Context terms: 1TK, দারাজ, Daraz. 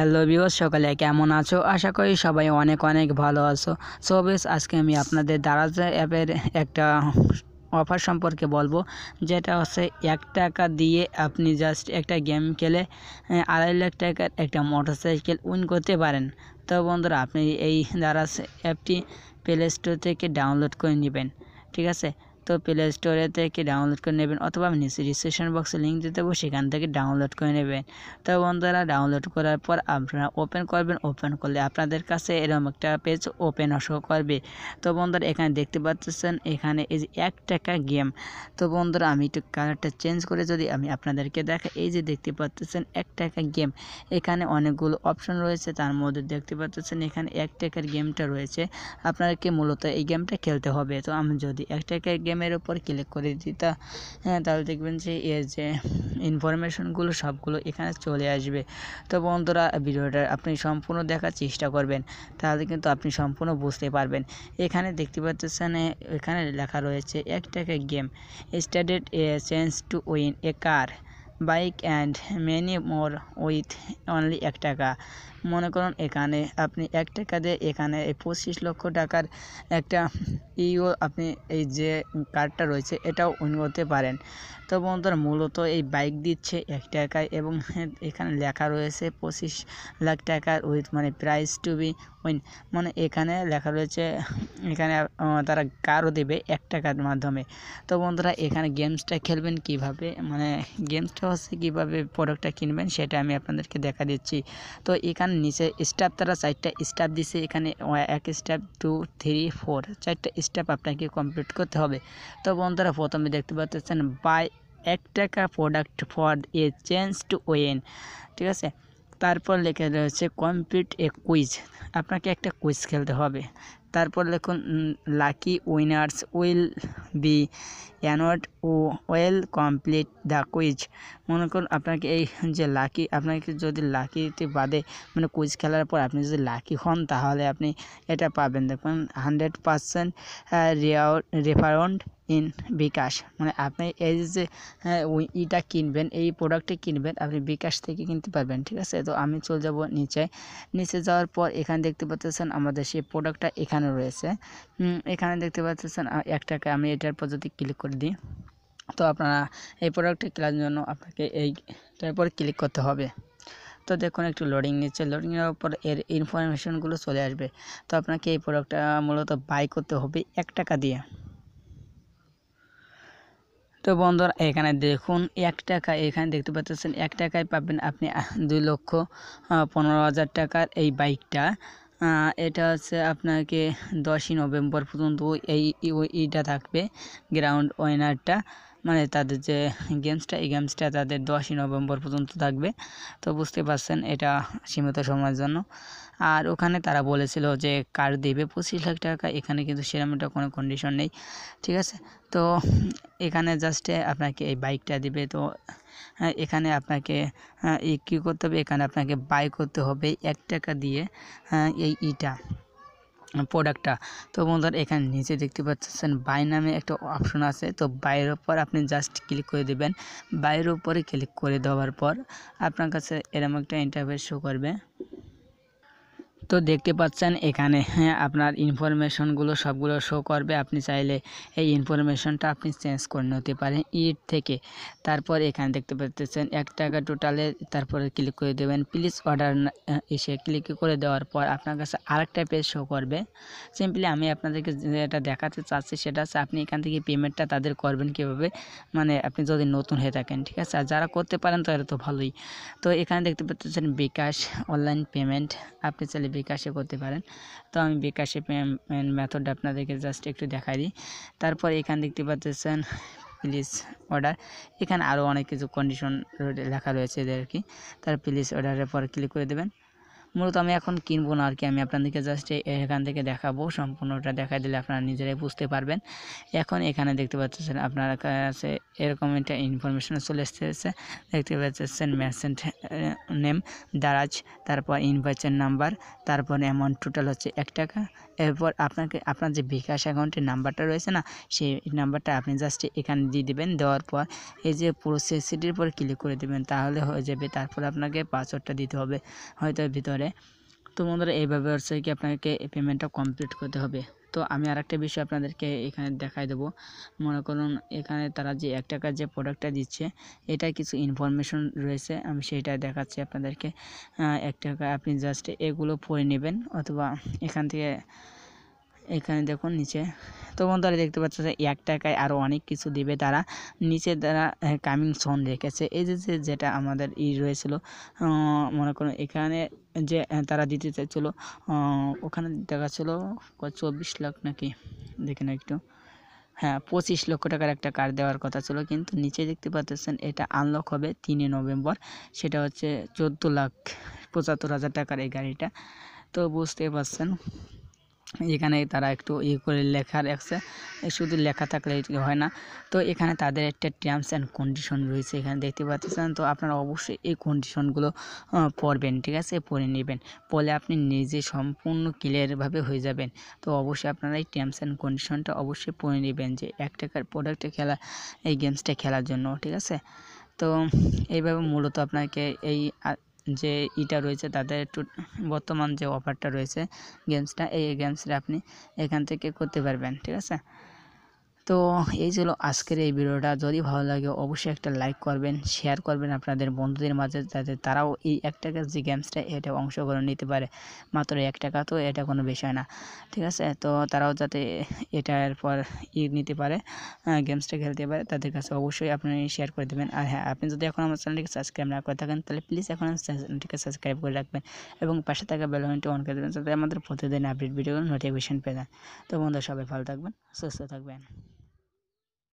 Hello viewers सकले केमन आछो आशा करी सबाई अनेक अनेक भालो आछो। सो गाइस आज के आमि आपनादेर दाराज एपेर एकटा अफार सम्पर्के बोलबो जेटा होच्छे 1 টাকা दिए आपनि जस्ट एकटा गेम खेले 2.5 लाख टाकार एकटा मोटरसाइकेल उइन करते पारेन। तो बंधुरा आपनि एई दाराज एपटी प्ले स्टोर थेके डाउनलोड करे नेबेन, ठीक आछे। तो प्ले स्टोरे थेके डाउनलोड करे नेबेन अथवा नीचे डिस्क्रिप्शन बक्से लिंक दिए देबो, सेखान थेके डाउनलोड करे नेबेन। तो बंधुरा डाउनलोड करार पर आपनारा ओपेन करबेन, ओपेन करले आपनादेर काछे एरकम एकटा पेज ओपेन शो करबे। तो बंधुरा एखाने देखते पाচ্ছেন एखाने এই যে 1 টাকা गेम। तो बंधुरा आमि एकटु কালারটা চেঞ্জ করে যদি আমি আপনাদেরকে দেখাই, এই যে দেখতে পাচ্ছেন 1 টাকা गेम। এখানে অনেকগুলো অপশন রয়েছে, তার মধ্যে দেখতে পাচ্ছেন এখানে 1 টাকার গেমটা রয়েছে। আপনাদেরকে মূলত এই গেমটা খেলতে হবে। তো আমি যদি 1 টাকার गेम मेरे ऊपर क्लिक कर दी ताहले देखें जे ये इनफरमेशनगुलो सबगुलो एखाने चले आसबे। तो बंधुरा भिडियोटा अपनी सम्पूर्ण देखार चेष्टा करबें, ताहले किन्तु अपनी सम्पूर्ण बुझते पारबेन। एखाने देखते पाच्छेन एखाने लेखा रयेछे 1 টাকা game started a chance to win a car bike and many more with only 1 টাকা। मने करेन एखाने आपनि 1 টাका दिए एखाने 25 লক্ষ টাকার एकटा इयो आपनि एई जे कार्डटा रयेछे एटाओ उइन करते पारेन। तो बंधुरा मूलत एई बाइक दिচ্ছে 1 টাকায় এবং এখানে লেখা রয়েছে 25 লাখ টাকার উইথ মানে প্রাইজ টু বি উইন, মানে এখানে লেখা রয়েছে এখানে তারা কারও দেবে 1 টাকার মাধ্যমে। তো বন্ধুরা এখানে গেমসটা খেলবেন কিভাবে, মানে গেমসটা হচ্ছে কিভাবে প্রোডাক্টটা কিনবেন সেটা আমি আপনাদেরকে দেখা দিচ্ছি। তো এখানে নিচে স্টেপ তারা 4টা স্টেপ দিছে, এখানে 1 স্টেপ 2 3 4 4টা স্টেপ আপনাকে কমপ্লিট করতে হবে। তো বন্ধুরা প্রথমে দেখতে পাচ্ছেন বাই 1 টাকা product for a chance to win, ठीक है। तारपर लेखा रही है कमप्लीट ए क्विज, आपके एक क्विज खेलते हैं। तारपर लिखुन लाकी उइनार्स उइल बी अनोट उइल कमप्लीट द क्विज। मन कर आपके लाकी आपके जो लाकी बदे मैं क्विज खेलार पर आनी जो लाकी हन ताहले अपनी एटा पाबेन। देखुन 100% रिफांड इन बिकाश, मैं अपनी इटा कई प्रोडक्ट किनबें अपनी बिकाश थे किनते पारबेन, ठीक है। तो आमी चले जाब नीचे, नीचे जावर पर एखाने देखते पाच्छेन आमादेर सेई प्रोडक्टटा एखाने रयेछे। एखाने देखते पाच्छेन 1 টাকা, आमी एटार पर जदि क्लिक कर दी तो आपनारा एई प्रोडक्ट केनार जोन्नो आपनाके एइटार पर क्लिक करते होबे। तो देखो एक लोडिंग नीचे लोडिंग पर एर इनफरमेशनगुलो चले आसबे। तो आपनाके एई प्रोडक्टटा मूलत बाई करते होबे 1 টাকা दिए। तो बंधुरा एखाने देखुन 1 টাका एखाने देखते पाच्छेन 1 টাकाय पाबेन आपनि 2,15,000 टाकार एई बाइकटा। এটা হচ্ছে আপনাকে 10ই নভেম্বর পর্যন্ত এইটা থাকবে গ্রাউন্ড উইনারটা, মানে তাদের যে গেমসটা এই গেমসটা তাদের 10ই নভেম্বর পর্যন্ত থাকবে। তো বুঝতে পারছেন এটা সীমিত সময়ের জন্য। আর ওখানে তারা বলেছিল যে কার দেবে 25 লাখ টাকা, এখানে কিন্তু সেরকম একটা কোনো কন্ডিশন নেই, ঠিক আছে। তো এখানে জাস্ট আপনাকে এই বাইকটা দিবে। তো এখানে আপনাকে কি করতে হবে, এখানে আপনাকে বাই করতে হবে 1 টাকা দিয়ে এই ইটা प्रोडक्टा। तो बंधुरा एखाने नीचे देखते पाচ্ছেন बाय नामे एक अपशन आछे। तो बायर पर आपनी जस्ट क्लिक कर देवें, बायर पर क्लिक कर देवार पर आपनार काछे एरकम एक इंटरफेस शो करबे। तो देखते पाচ্ছেন एखाने आपनार इनफरमेशनगुलो सबगुलो शो करबे। आपनी चाइले एई इनफरमेशनटा आपनी चेंज करे निते पारेन इट थेके। तारपर एखाने देखते पाচ্ছেন 1 টাका टोटाले, तारपर क्लिक करे देबेन प्लिज अर्डार एसे क्लिक करे देवार पर आपनार काछे आरेकटा पेज शो करबे। सिम्पलि आमि आपनादेरके जेटा देखाते चाच्छि सेटा हच्छे आपनि एखान थेके पेमेंटटा तादेर करबेन किभाबे, माने आपनि जदि नतुन हये थाकेन, ठीक आछे। आर जारा करते पारेन तारा तो भालोई। तो एखाने देखते पाচ্ছেন बिकाश अनलाइन पेमेंट, आपनि चाइले বিকাশে করতে পারেন। তো আমি বিকাশে পেমেন্ট মেথড আপনাদেরকে জাস্ট একটু দেখাই দিই। তারপর এখান দেখতে পাচ্ছেন প্লিজ অর্ডার, এখানে আরও অনেক কিছু কন্ডিশন লেখা রয়েছে এদের আর কি। তার প্লিজ অর্ডারের পর ক্লিক করে দেবেন। মূলত আমি এখন কিনবো না আর কি, আমি আপনাদেরকে জাস্ট এখান থেকে দেখাবো, সম্পূর্ণটা দেখা দিলে আপনারা নিজেরাই বুঝতে পারবেন। এখন এখানে দেখতে পাচ্ছেন আপনার কাছে এরকম একটা ইনফরমেশন চলে এসেছে, দেখতে পাচ্ছেন ম্যাসেন্ট নেম দারাজ, তারপর ইনভয়েসের নাম্বার, তারপর অ্যামাউন্ট টোটাল হচ্ছে 1 টাকা। এরপর আপনাকে আপনার যে বিকাশ অ্যাকাউন্টের নাম্বারটা রয়েছে না, সেই নাম্বারটা আপনি জাস্ট এখানে দিয়ে দেবেন। দেওয়ার পর এই যে প্রসেসটির পর ক্লিক করে দেবেন, তাহলে হয়ে যাবে। তারপর আপনাকে পাসওয়ার্ডটা দিতে হবে হয়তো ভিতরে। তো বন্ধুরা এইভাবে হচ্ছে কি আপনাকে পেমেন্টটা কমপ্লিট করতে হবে। তো আমি আরেকটা বিষয় আপনাদেরকে এখানে দেখাই দেবো। মনে করুন এখানে তারা যে 1 টাকার যে প্রোডাক্টটা দিচ্ছে, এটা কিছু ইনফরমেশন রয়েছে, আমি সেটা দেখাচ্ছি আপনাদেরকে। 1 টাকা আপনি জাস্ট এগুলো পড়ে নেবেন, অথবা এখান থেকে এখানে দেখুন নিচে। তো বন্ধুরা দেখতে পাচ্ছেন 1 টাকায় আরও অনেক কিছু দেবে তারা। নিচে তারা কামিং সোন রেখেছে, এই যে যেটা আমাদের রয়েছিল। মনে করুন এখানে যে তারা দিতে চাইছিলো, ওখানে দেখাচ্ছিলো 24 লাখ নাকি, দেখে না একটু, হ্যাঁ 25 লক্ষ টাকার একটা কার্ড দেওয়ার কথা ছিল। কিন্তু নিচে দেখতে পাচ্ছেন এটা আনলক হবে 3 নভেম্বর, সেটা হচ্ছে 14,75,000 টাকার এই গাড়িটা। তো বুঝতে পারছেন এখানে তারা একটু করে লেখা রাখছে, শুধু লেখা থাকলে হয় না। তো এখানে তাদের একটা টার্মস অ্যান্ড কন্ডিশন রয়েছে, এখানে দেখতে পাচ্ছেন। তো আপনারা অবশ্যই এই কন্ডিশনগুলো পড়বেন, ঠিক আছে, পড়ে নেবেন, পড়লে আপনি নিজে সম্পূর্ণ ক্লিয়ারভাবে হয়ে যাবেন। তো অবশ্যই আপনারা এই টার্মস অ্যান্ড কন্ডিশনটা অবশ্যই পড়ে নেবেন, যে 1 টাকার প্রোডাক্টে খেলা এই গেমসটা খেলার জন্য, ঠিক আছে। তো এইভাবে মূলত আপনাকে এই যে এটা রয়েছে তাদের বর্তমান যে অফারটা রয়েছে গেমসটা, এই গেমসটা আপনি এখান থেকে করতে পারবেন, ঠিক আছে। তো এই ছিল আজকের এই ভিডিওটা। যদি ভালো লাগে অবশ্যই একটা লাইক করবেন, শেয়ার করবেন আপনাদের বন্ধুদের মাঝে, যাতে তারাও এই 1 টাকার যে গেমসটা এটা অংশগ্রহণ নিতে পারে। মাত্র 1 টাকা, তো এটা কোনো বিষয় না, ঠিক আছে। তো তারাও যাতে এটার পর নিতে পারে, গেমসটা খেলতে পারে, তাদের কাছে অবশ্যই আপনি শেয়ার করে দেবেন। আর হ্যাঁ, আপনি যদি এখন আমার চ্যানেলটিকে সাবস্ক্রাইব না করে থাকেন, তাহলে প্লিজ এখন চ্যানেলটিকে সাবস্ক্রাইব করে রাখবেন এবং পাশে থাকা বেল আইকনটি অন করে দেবেন, যাতে আমাদের প্রতিদিন আপডেট ভিডিওর নোটিফিকেশন পেয়ে যান। তো বন্ধুরা সবাই ভালো থাকবেন, সুস্থ থাকবেন।